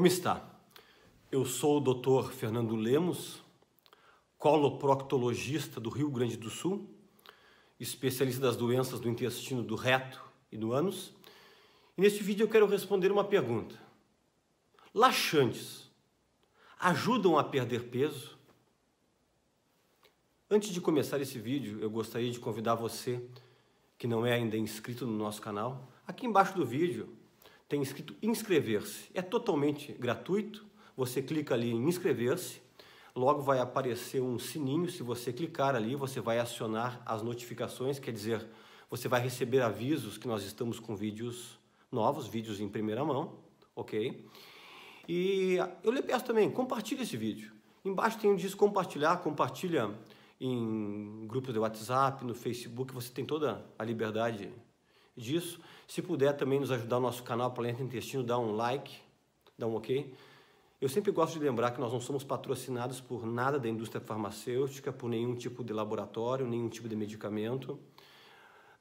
Como está? Eu sou o Dr. Fernando Lemos, coloproctologista do Rio Grande do Sul, especialista das doenças do intestino, do reto e do ânus. E neste vídeo eu quero responder uma pergunta. Laxantes ajudam a perder peso? Antes de começar esse vídeo, eu gostaria de convidar você que não é ainda inscrito no nosso canal. Aqui embaixo do vídeo tem escrito inscrever-se, é totalmente gratuito, você clica ali em inscrever-se, logo vai aparecer um sininho, se você clicar ali você vai acionar as notificações, quer dizer, você vai receber avisos que nós estamos com vídeos novos, vídeos em primeira mão, ok? E eu lhe peço também, compartilhe esse vídeo, embaixo tem um diz compartilhar, compartilha em grupos de WhatsApp, no Facebook, você tem toda a liberdade disso. Se puder também nos ajudar o nosso canal Planeta Intestino, dá um like, dá um ok. Eu sempre gosto de lembrar que nós não somos patrocinados por nada da indústria farmacêutica, por nenhum tipo de laboratório, nenhum tipo de medicamento.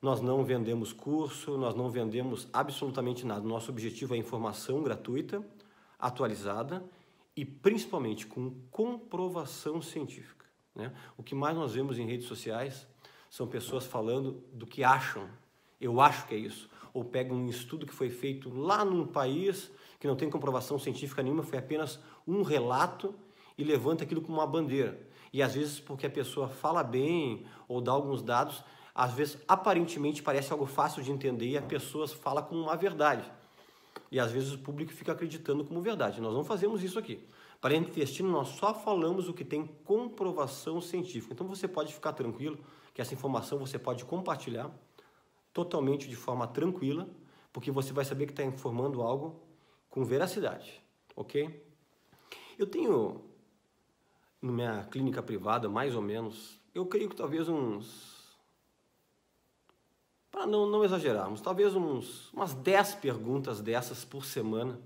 Nós não vendemos curso, nós não vendemos absolutamente nada. Nosso objetivo é informação gratuita, atualizada e principalmente com comprovação científica, né? O que mais nós vemos em redes sociais são pessoas falando do que acham. Eu acho que é isso. Ou pega um estudo que foi feito lá num país que não tem comprovação científica nenhuma, foi apenas um relato e levanta aquilo como uma bandeira. E às vezes porque a pessoa fala bem ou dá alguns dados, às vezes aparentemente parece algo fácil de entender e a pessoa fala como uma verdade. E às vezes o público fica acreditando como verdade. Nós não fazemos isso aqui. Para o intestino nós só falamos o que tem comprovação científica. Então você pode ficar tranquilo que essa informação você pode compartilhar totalmente de forma tranquila, porque você vai saber que está informando algo com veracidade, ok? Eu tenho, na minha clínica privada, mais ou menos, eu creio que talvez uns, para não exagerarmos, talvez umas 10 perguntas dessas por semana,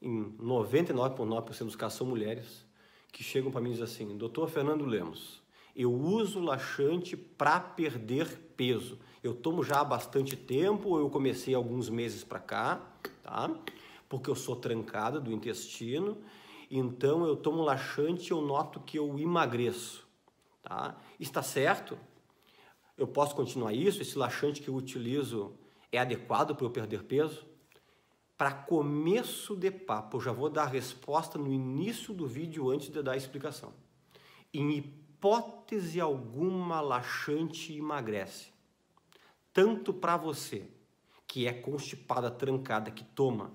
em 99,9% dos casos são mulheres, que chegam para mim e dizem assim, Dr. Fernando Lemos, eu uso laxante para perder peso. Eu tomo já há bastante tempo, eu comecei alguns meses para cá, tá? Porque eu sou trancada do intestino, então eu tomo laxante e eu noto que eu emagreço, tá? Está certo? Eu posso continuar isso? Esse laxante que eu utilizo é adequado para eu perder peso? Para começo de papo, eu já vou dar a resposta no início do vídeo antes de dar a explicação. Em hipótese alguma, laxante emagrece, tanto para você que é constipada, trancada, que toma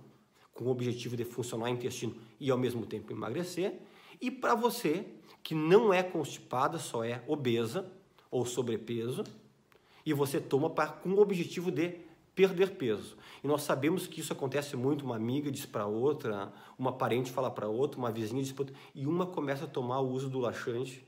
com o objetivo de funcionar o intestino e ao mesmo tempo emagrecer, e para você que não é constipada, só é obesa ou sobrepeso, e você toma com o objetivo de perder peso. E nós sabemos que isso acontece muito, uma amiga diz para outra, uma parente fala para outra, uma vizinha diz para outra, e uma começa a tomar o uso do laxante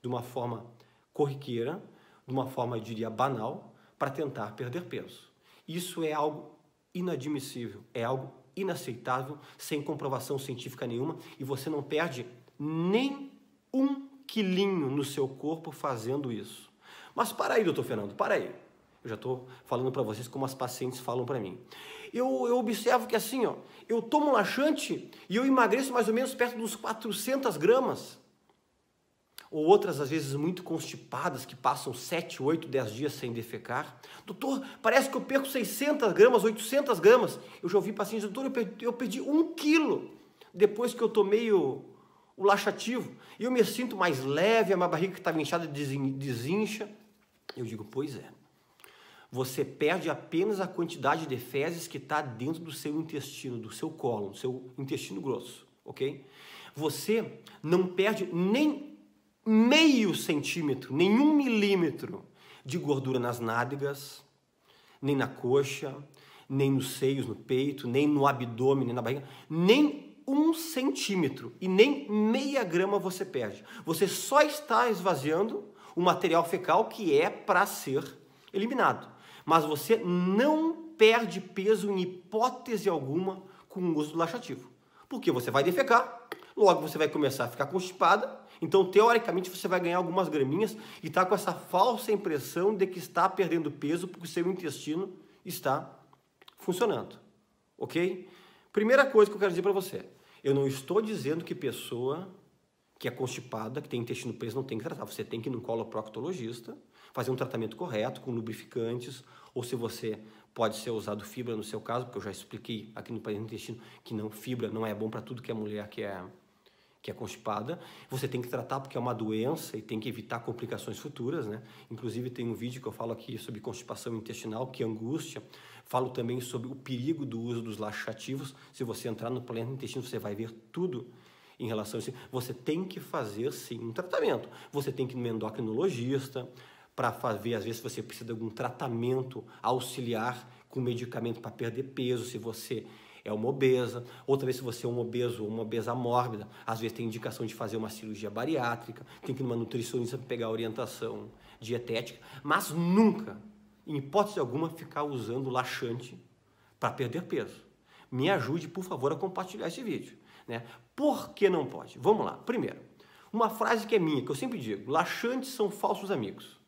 de uma forma corriqueira, de uma forma, eu diria, banal, para tentar perder peso. Isso é algo inadmissível, é algo inaceitável, sem comprovação científica nenhuma, e você não perde nem um quilinho no seu corpo fazendo isso. Mas para aí, doutor Fernando, para aí. Eu já estou falando para vocês como as pacientes falam para mim. Eu observo que assim, ó, eu tomo laxante e eu emagreço mais ou menos perto dos 400 gramas. Ou outras, às vezes, muito constipadas, que passam 7, 8, 10 dias sem defecar. Doutor, parece que eu perco 600 gramas, 800 gramas. Eu já ouvi pacientes, doutor, eu perdi 1 quilo depois que eu tomei o laxativo. E eu me sinto mais leve, a minha barriga que estava inchada desincha. Eu digo, pois é. Você perde apenas a quantidade de fezes que está dentro do seu intestino, do seu cólon, do seu intestino grosso, ok? Você não perde nem meio centímetro, nenhum milímetro de gordura nas nádegas, nem na coxa, nem nos seios, no peito, nem no abdômen, nem na barriga, nem 1 centímetro e nem meia grama você perde. Você só está esvaziando o material fecal que é para ser eliminado, mas você não perde peso em hipótese alguma com o uso do laxativo, porque você vai defecar, logo você vai começar a ficar constipada. Então, teoricamente, você vai ganhar algumas graminhas e está com essa falsa impressão de que está perdendo peso porque o seu intestino está funcionando, ok? Primeira coisa que eu quero dizer para você, eu não estou dizendo que pessoa que é constipada, que tem intestino preso, não tem que tratar. Você tem que ir no coloproctologista, fazer um tratamento correto com lubrificantes, ou se você pode ser usado fibra no seu caso, porque eu já expliquei aqui no Planeta Intestino que não, fibra não é bom para tudo que é mulher que é constipada. Você tem que tratar porque é uma doença e tem que evitar complicações futuras, né? Inclusive tem um vídeo que eu falo aqui sobre constipação intestinal, que angústia. Falo também sobre o perigo do uso dos laxativos. Se você entrar no Planeta Intestino, você vai ver tudo em relação a isso. Você tem que fazer, sim, um tratamento. Você tem que ir no endocrinologista para ver, às vezes, se você precisa de algum tratamento auxiliar com medicamento para perder peso, se você é uma obesa, outra vez se você é um obeso ou uma obesa mórbida, às vezes tem indicação de fazer uma cirurgia bariátrica, tem que ir numa nutricionista para pegar orientação dietética, mas nunca, em hipótese alguma, ficar usando laxante para perder peso. Me ajude, por favor, a compartilhar esse vídeo, né? Por que não pode? Vamos lá. Primeiro, uma frase que é minha, que eu sempre digo, laxantes são falsos amigos.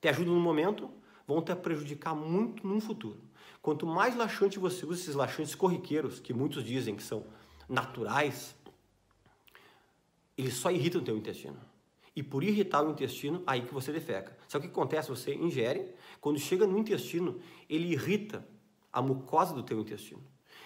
Te ajudam no momento, vão te prejudicar muito no futuro. Quanto mais laxante você usa, esses laxantes corriqueiros, que muitos dizem que são naturais, eles só irritam o teu intestino. E por irritar o intestino, aí que você defeca. Sabe o que acontece? Você ingere, quando chega no intestino, ele irrita a mucosa do teu intestino.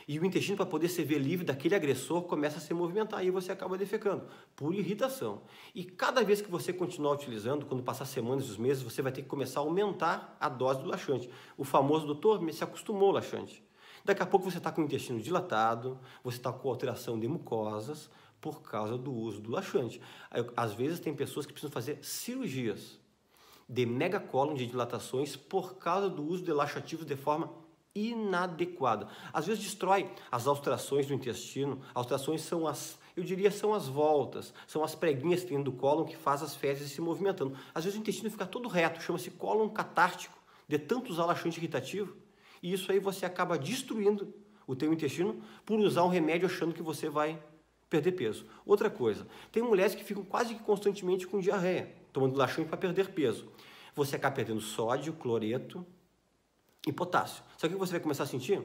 E o intestino, para poder se ver livre daquele agressor, começa a se movimentar, aí você acaba defecando, por irritação. E cada vez que você continuar utilizando, quando passar semanas e meses, você vai ter que começar a aumentar a dose do laxante. O famoso doutor se acostumou ao laxante. Daqui a pouco você está com o intestino dilatado, você está com alteração de mucosas por causa do uso do laxante. Às vezes tem pessoas que precisam fazer cirurgias de megacolon, de dilatações, por causa do uso de laxativos de forma inadequada. Às vezes destrói as alterações do intestino. Alterações são as, eu diria, são as voltas, são as preguinhas que tem do cólon que faz as fezes se movimentando. Às vezes o intestino fica todo reto, chama-se cólon catártico, de tanto usar laxante irritativo, e isso aí você acaba destruindo o teu intestino por usar um remédio achando que você vai perder peso. Outra coisa, tem mulheres que ficam quase que constantemente com diarreia, tomando laxante para perder peso. Você acaba perdendo sódio, cloreto e potássio. Sabe o que você vai começar a sentir?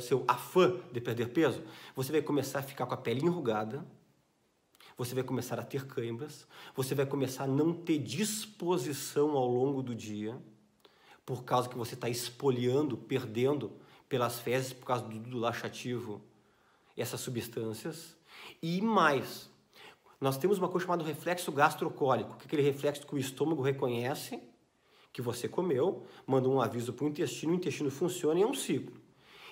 Seu afã de perder peso, você vai começar a ficar com a pele enrugada, você vai começar a ter câimbras, você vai começar a não ter disposição ao longo do dia, por causa que você está espoliando, perdendo pelas fezes, por causa do laxativo, essas substâncias. E mais, nós temos uma coisa chamada reflexo gastrocólico, que é aquele reflexo que o estômago reconhece que você comeu, manda um aviso para o intestino funciona e é um ciclo.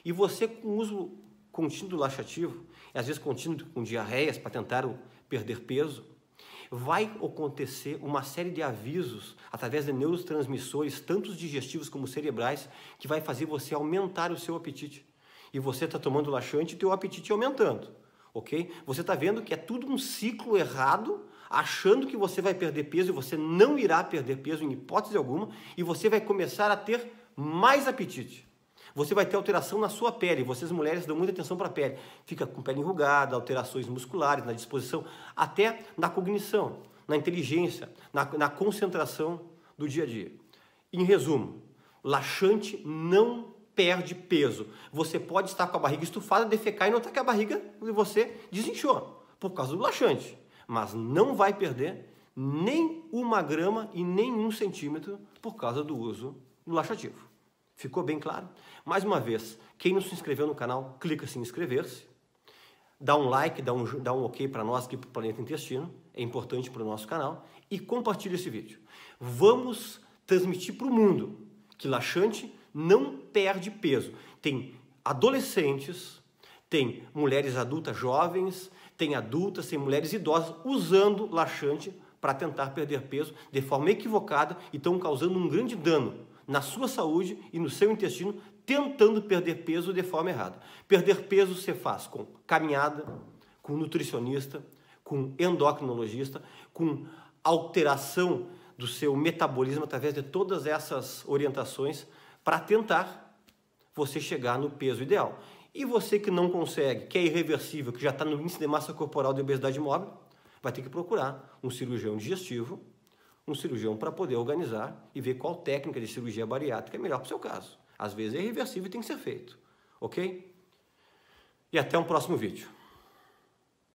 E você, com o uso contínuo do laxativo, às vezes contínuo com diarreias para tentar perder peso, vai acontecer uma série de avisos através de neurotransmissores, tanto digestivos como cerebrais, que vai fazer você aumentar o seu apetite. E você está tomando laxante e teu apetite aumentando, ok? Você está vendo que é tudo um ciclo errado, achando que você vai perder peso e você não irá perder peso em hipótese alguma, e você vai começar a ter mais apetite. Você vai ter alteração na sua pele, vocês mulheres dão muita atenção para a pele, fica com pele enrugada, alterações musculares, na disposição, até na cognição, na inteligência, na concentração do dia a dia. Em resumo, laxante não perde peso. Você pode estar com a barriga estufada, defecar e notar que a barriga de você desinchou por causa do laxante, mas não vai perder nem uma grama e nem um centímetro por causa do uso do laxativo. Ficou bem claro? Mais uma vez, quem não se inscreveu no canal, clica em inscrever-se, dá um like, dá um ok para nós aqui para o Planeta Intestino, é importante para o nosso canal, e compartilha esse vídeo. Vamos transmitir para o mundo que laxante não perde peso. Tem adolescentes, tem mulheres adultas jovens, tem adultas, tem mulheres idosas usando laxante para tentar perder peso de forma equivocada e estão causando um grande dano na sua saúde e no seu intestino, tentando perder peso de forma errada. Perder peso você faz com caminhada, com nutricionista, com endocrinologista, com alteração do seu metabolismo através de todas essas orientações para tentar você chegar no peso ideal. E você que não consegue, que é irreversível, que já está no índice de massa corporal de obesidade mórbil, vai ter que procurar um cirurgião digestivo, um cirurgião para poder organizar e ver qual técnica de cirurgia bariátrica é melhor para o seu caso. Às vezes é irreversível e tem que ser feito. ok? E até um próximo vídeo.